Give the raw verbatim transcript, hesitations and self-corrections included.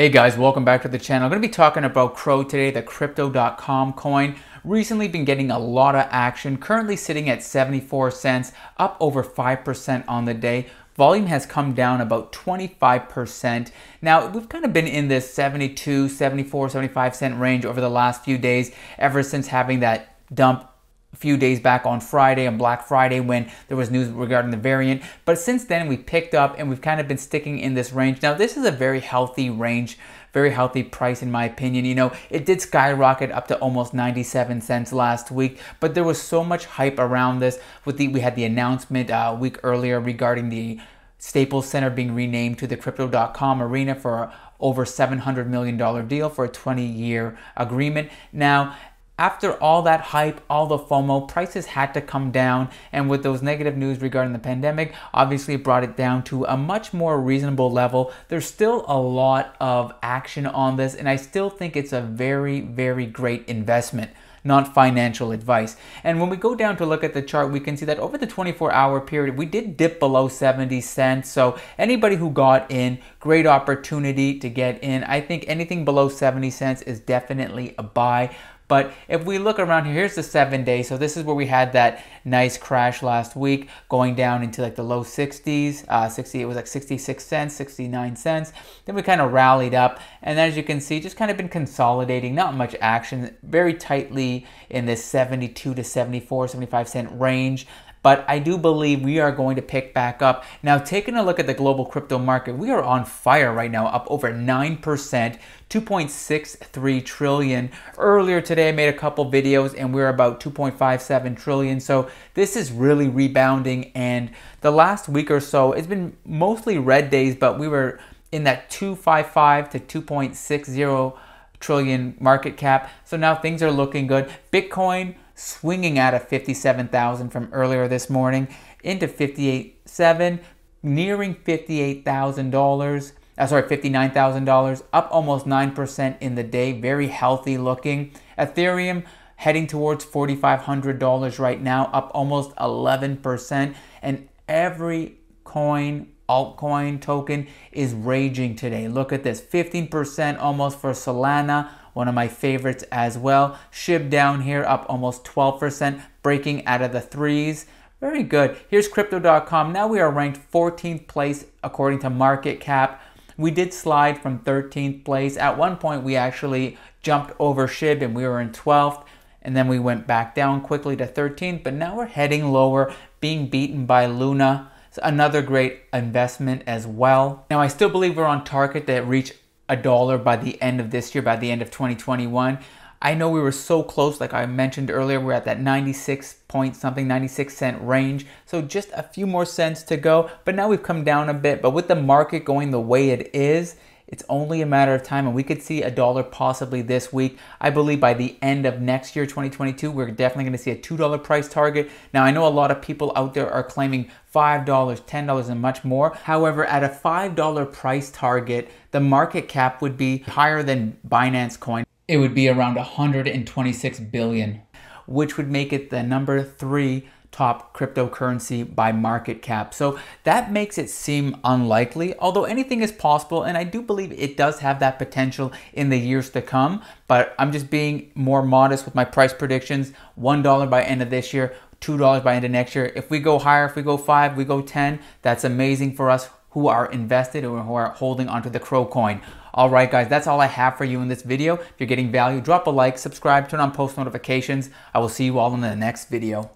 Hey guys, welcome back to the channel. I'm going to be talking about C R O today, the crypto dot com coin. Recently been getting a lot of action, currently sitting at seventy-four cents, up over five percent on the day. Volume has come down about twenty-five percent. Now, we've kind of been in this seventy-two, seventy-four, seventy-five cent range over the last few days, ever since having that dump a few days back on Friday, on Black Friday, when there was news regarding the variant. But since then, we picked up and we've kind of been sticking in this range. Now, this is a very healthy range, very healthy price in my opinion. You know, it did skyrocket up to almost ninety-seven cents last week, but there was so much hype around this. With the, we had the announcement uh, a week earlier regarding the Staples Center being renamed to the crypto dot com arena for over seven hundred million dollar deal for a twenty year agreement. Now, after all that hype, all the FOMO, prices had to come down, and with those negative news regarding the pandemic, obviously brought it down to a much more reasonable level. There's still a lot of action on this, and I still think it's a very, very great investment, not financial advice. And when we go down to look at the chart, we can see that over the twenty-four hour period, we did dip below seventy cents. So anybody who got in, great opportunity to get in. I think anything below seventy cents is definitely a buy. But if we look around here, here's the seven day. So this is where we had that nice crash last week, going down into like the low sixties, uh, sixty, it was like sixty-six cents, sixty-nine cents. Then we kind of rallied up. And as you can see, just kind of been consolidating, not much action, very tightly in this seventy-two to seventy-four, seventy-five cent range. But I do believe we are going to pick back up. Now, taking a look at the global crypto market, we are on fire right now, up over nine percent, two point six three trillion. Earlier today, I made a couple videos and we're about two point five seven trillion. So this is really rebounding. And the last week or so, it's been mostly red days, but we were in that two fifty-five to two point six zero trillion market cap. So now things are looking good. Bitcoin swinging out of fifty-seven thousand from earlier this morning into fifty-eight seven, nearing fifty-eight thousand dollars. Uh, sorry, fifty-nine thousand dollars, up almost nine percent in the day. Very healthy looking. Ethereum heading towards forty-five hundred dollars right now, up almost eleven percent. And every coin, altcoin token is raging today. Look at this, fifteen percent almost for Solana, one of my favorites as well. SHIB down here up almost twelve percent, breaking out of the threes. Very good. Here's crypto dot com. Now we are ranked fourteenth place according to market cap. We did slide from thirteenth place. At one point we actually jumped over SHIB and we were in twelfth. And then we went back down quickly to thirteenth, but now we're heading lower, being beaten by Luna. Another great investment as well. Now, I still believe we're on target to reach a dollar by the end of this year, by the end of twenty twenty-one. I know we were so close, like I mentioned earlier, we're at that ninety-six point something, ninety-six cent range. So just a few more cents to go, but now we've come down a bit. But with the market going the way it is, it's only a matter of time, and we could see a dollar possibly this week. I believe by the end of next year, twenty twenty-two, we're definitely gonna see a two dollar price target. Now, I know a lot of people out there are claiming five dollars, ten dollars, and much more. However, at a five dollar price target, the market cap would be higher than Binance Coin. It would be around one hundred twenty-six billion, which would make it the number three top cryptocurrency by market cap. So that makes it seem unlikely, although anything is possible. And I do believe it does have that potential in the years to come, but I'm just being more modest with my price predictions. one dollar by end of this year, two dollars by end of next year. If we go higher, if we go five, we go ten, that's amazing for us who are invested or who are holding onto the C R O coin. All right, guys, that's all I have for you in this video. If you're getting value, drop a like, subscribe, turn on post notifications. I will see you all in the next video.